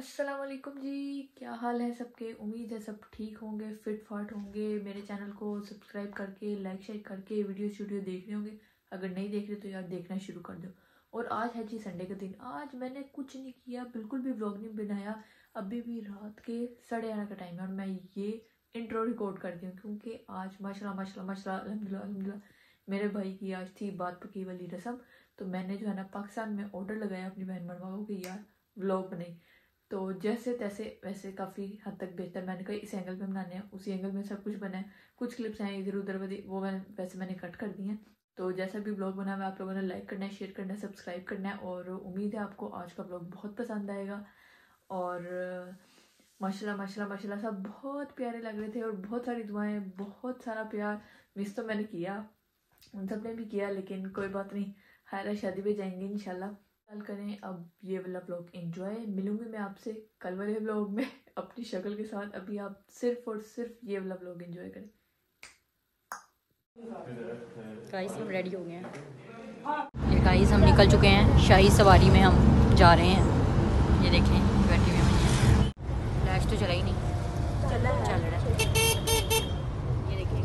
अस्सलाम वालेकुम जी, क्या हाल है सबके। उम्मीद है सब ठीक होंगे, फिट फाट होंगे। मेरे चैनल को सब्सक्राइब करके लाइक शेयर करके वीडियो स्टूडियो देख रहे होंगे। अगर नहीं देख रहे तो यार देखना शुरू कर दो। और आज है जी संडे का दिन। आज मैंने कुछ नहीं किया, बिल्कुल भी व्लॉग नहीं बनाया। अभी भी रात के 11:30 का टाइम है और मैं ये इंट्रो रिकॉर्ड करती हूँ क्योंकि आज माशाल्लाह माशाल्लाह माशाल्लाह अल्हम्दुलिल्लाह अल्हम्दुलिल्लाह मेरे भाई की आज थी बात पकी वाली रस्म। तो मैंने जो है ना पाकिस्तान में ऑर्डर लगाया अपनी बहन मरमा को कि यार व्लॉग बनाई। तो जैसे तैसे वैसे काफ़ी हद तक बेहतर मैंने कहा इस एंगल पे बनाने हैं, उसी एंगल में सब कुछ बना है। कुछ क्लिप्स हैं इधर उधर वो मैंने कट कर दी हैं। तो जैसा भी ब्लॉग बना हुआ आप लोगों ने लाइक करना है, शेयर करना है, सब्सक्राइब करना है। और उम्मीद है आपको आज का ब्लॉग बहुत पसंद आएगा। और माशाल्लाह माशाल्लाह माशाल्लाह सब बहुत प्यारे लग रहे थे और बहुत सारी दुआएँ, बहुत सारा प्यार। मिस तो मैंने किया, उन सब ने भी किया, लेकिन कोई बात नहीं। हर शादी पे जाएंगे इंशाल्लाह। कल करें अब ये वाला ब्लॉग एंजॉय। मिलूंगी मैं आपसे कल वाले ब्लॉग में अपनी शक्ल के साथ। अभी आप सिर्फ और सिर्फ ये वाला ब्लॉग एंजॉय करें। गाइस हम रेडी हो गए हैं। ये गाइस हम निकल चुके हैं, शाही सवारी में हम जा रहे हैं। ये देखें बैठी हुई हैं। फ्लैश तो चला ही नहीं, चल रहा है। ये देखिए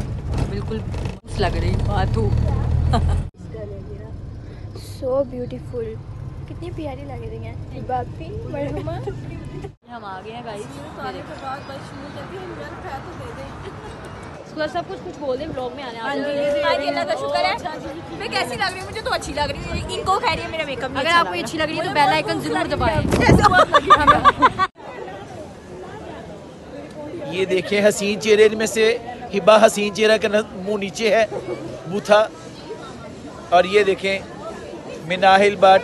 गाइस बिल्कुल लग रही बात। सो ब्यूटीफुल, कितनी प्यारी लग रही है बात भी। हम आ गए हैं गाइस। सब कुछ बोल दें व्लॉग में आने। अल्लाह का शुक्र है। मैं कैसी लग रही हूँ? मुझे तो अच्छी लग रही है। इनको खैर है मेरा मेकअप। अगर आपको अच्छी लग रही है तो बेल आइकन जरूर दबाएं। ये देखें हसीन चेहरे में से हिबा, हसीन चेहरा का मुँह नीचे है बूथा। और ये देखें मिनाहिल बट,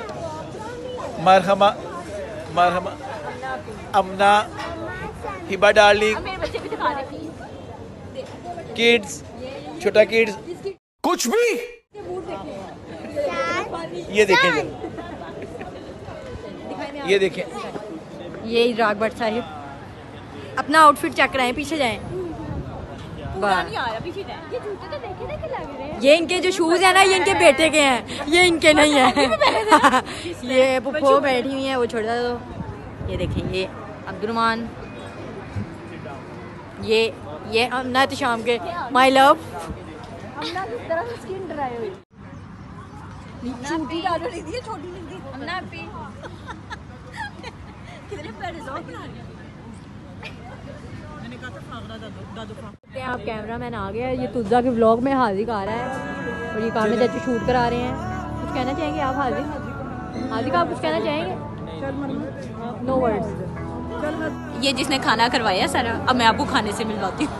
मरहमा मरहमा, अमना, हिबा डार्लिंग, किड्स, छोटा किड्स, कुछ भी। ये देखें, ये देखें, ये इराक भट्ट साहिब। अपना आउटफिट चेक कराएं, पीछे जाएं। ये इनके जो शूज है ना, ये इनके बेटे के हैं, ये इनके नहीं है। ये पुप्पो बैठी हुई है, वो छोड़ दो। ये देखें, ये अब्दुलरमान, ये अमना तो शाम के माय लव। आप कैमरामैन आ गया। ये तुज्जा के व्लॉग में हाजिर आ रहा है और ये काफी अच्छे शूट करा रहे हैं। कुछ कहना चाहेंगे आप हाजिर? हाजिर आप कुछ कहना चाहेंगे? No words. ये जिसने खाना करवाया सारा, अब मैं आपको खाने से मिलवाती हूँ।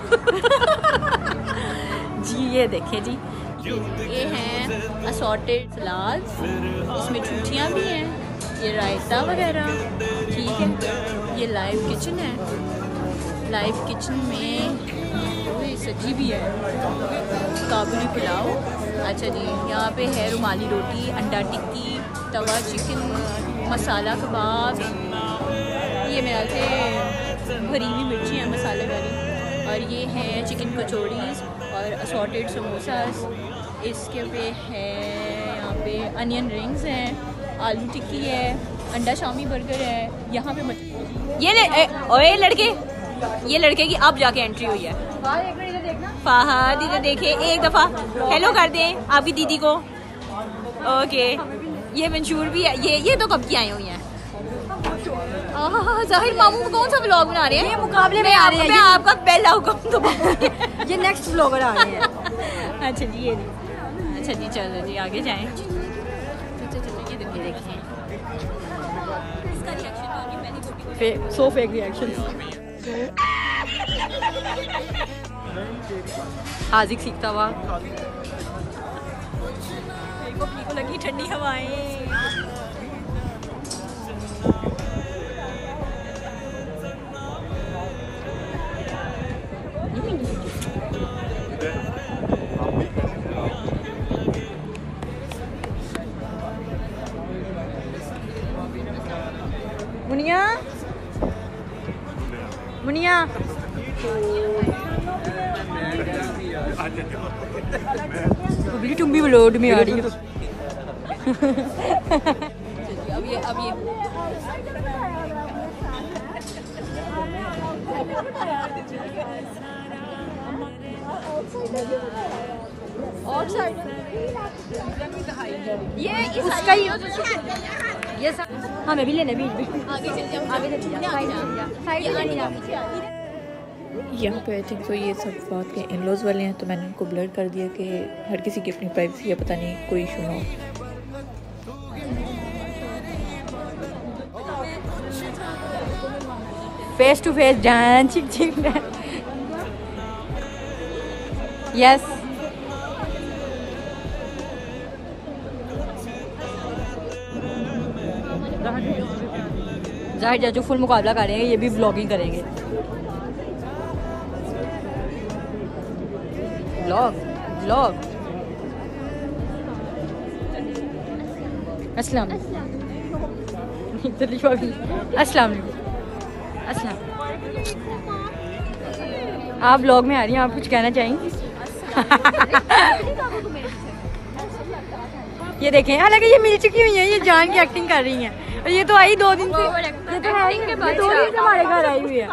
जी ये देखें जी, ये हैं असॉर्टेड सलाड्स, इसमें छुट्टियाँ भी हैं, ये रायता वगैरह। ठीक है, ये लाइव किचन है। लाइव किचन में सब्जी भी है, काबुली पुलाव। अच्छा जी, यहाँ पे है रुमाली रोटी, अंडा टिक्की, तवा चिकन, मसाला कबाब। ये मेरे से भरी हुई मिर्ची है मसाले वाली। और ये है चिकन कचौड़ीज और असॉर्टेड समोसास। इसके पे है यहाँ पे अनियन रिंग्स हैं, आलू टिक्की है, अंडा शामी बर्गर है। यहाँ पे ये ओए लड़के, ये लड़के की अब जाके एंट्री हुई है। फाहा दीदी देखे, एक दफ़ा हेलो कर दें आपकी दीदी को। ओके, ये मंशूर भी है। ये तो कब की आई हुई हैं। ज़ाहिर मामू कौन सा व्लॉग बना रहे हैं? ये मुकाबले में आ रहे हैं। मैं आपका पहला हुक्म तो ये नेक्स्ट व्लॉगर आ रहे हैं। अच्छा जी, ये अच्छा जी, चलो जी आगे जाएँ। ये हाजिक सीखता हुआ को लगी ठंडी हवाएं। मुनिया मुनिया, तुम्बी ब्लोड में आ रही है। अब ये हमें भी लेने बीच में आगे। यहाँ पे आई थिंक तो ये सब बात के इन लॉज वाले हैं, तो मैंने उनको ब्लर कर दिया कि हर किसी की अपनी प्राइवेसी या पता नहीं कोई इशू ना हो। फेस टू फेस जान चिक चिक यस जाहिर जा जो फुल मुकाबला करेंगे ये भी व्लॉगिंग करेंगे। व्लॉग व्लॉग अस्सलाम अस्सलाम अस्सलाम आप व्लॉग में आ रही हैं, आप कुछ कहना चाहेंगी? ये देखें, हालांकि ये मिल चुकी हुई है, ये जान की एक्टिंग कर रही हैं और ये तो आई 2 दिन से, ये तो हमारे घर आई हुई है।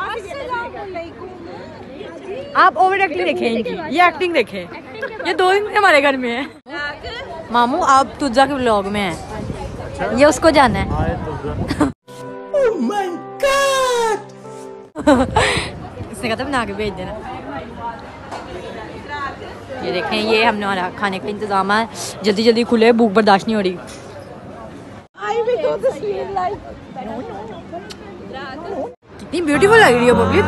आप ओवर एक्टिंग देखें इनकी, ये एक्टिंग देखें, ये 2 दिन हमारे घर में है। मामू आप तुज्जा के व्लॉग में हैं, ये उसको जाना है। oh my God! इसने कहा था बना के भेज देना। ये देखें, ये हमने हमारा खाने का इंतजाम है, जल्दी जल्दी खुले, भूख बर्दाश्त नहीं हो रही। कितनी ब्यूटीफुल लग रही है बबली।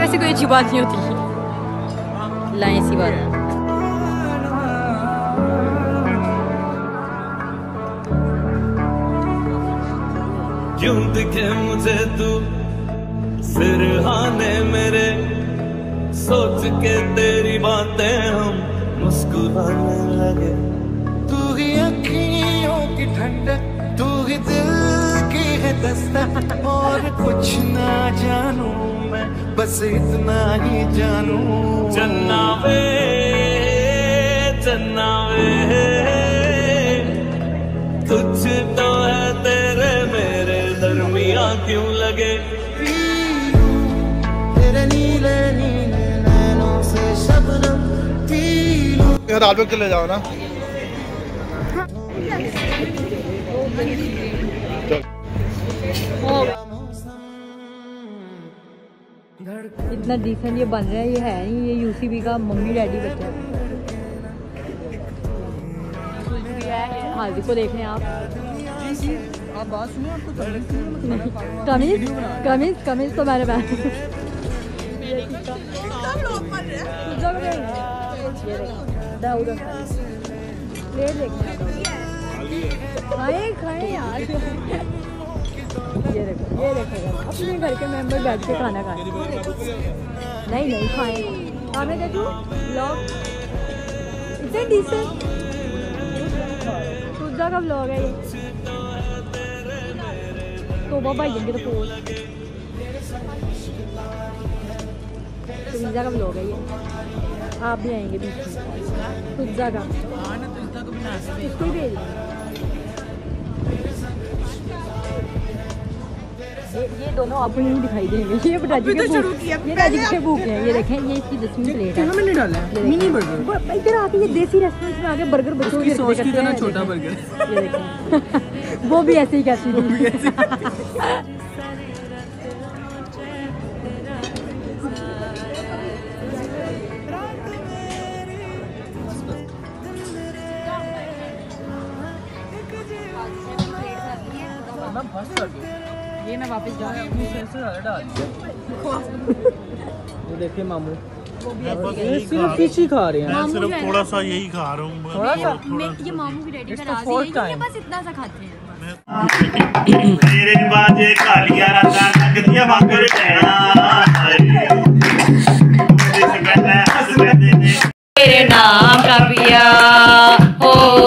वैसे कोई अच्छी बात नहीं होती, लाएं ऐसी बात। क्यों दिखे मुझे तू सिरहाने मेरे, सोच के तेरी बातें हम मुस्कुराने लगे। तू ही अखियों की ठंडक, तू ही दिल की है दस्तक, और कुछ ना जानू मैं, बस इतना ही जानू। चन्ना वे चन्ना वे, तुझ तो है तेरे मेरे दरमियां क्यों लगे। तेरे नीले नीले नैनों से शबनम तीलू। दाल पे ले जाओ ना। इतना डिसेंट ये बन रहा है, ये है नहीं, ये यूसीबी का मम्मी डैडी बच्चा है। हाजी को देख रहे हैं आप बात सुनो, आपको कमीज कमीज कमीज तो मेरे पास। यार ये देखो, ये देखो अपने घर के मेंबर बैठ के खाना खा रहे हैं। नहीं नहीं खाए हमें देखो व्लॉग इतने डिसेंट तुज्जा का व्लॉग है ये। तो बाबा ये तो तुज्जा का व्लॉग है ये, आप भी आएंगे बीच में तुज्जा का। इसको ही भेज ये दोनों आपको नहीं दिखाई देंगे। ये बता दीजिए शुरू किया, ये दादी के भूख है। ये देखें, ये इसकी 10वीं प्लेट है। क्यों मैंने डाला है मिनी बर्गर इधर आके, ये देसी रेस्टोरेंट में आके बर्गर बच्चों के सॉस की तरह छोटा बर्गर। ये देखें वो भी ऐसे ही कहती है। ये मैं वापस जा रहा हूं, इससे ज्यादा डाल दिया। वो देखिए मामू वो भी सिर्फ फिश ही खा रहे हैं। मैं सिर्फ थोड़ा सा यही खा रहा हूं, थोड़ा सा ये मामू की रेडी करा दी है, ये बस इतना सा खाते हैं। तेरे बाजे कालिया राता लगदिया वांगरे टैना, मुझे कहना हंस दे तेरे नाम का पिया हो तो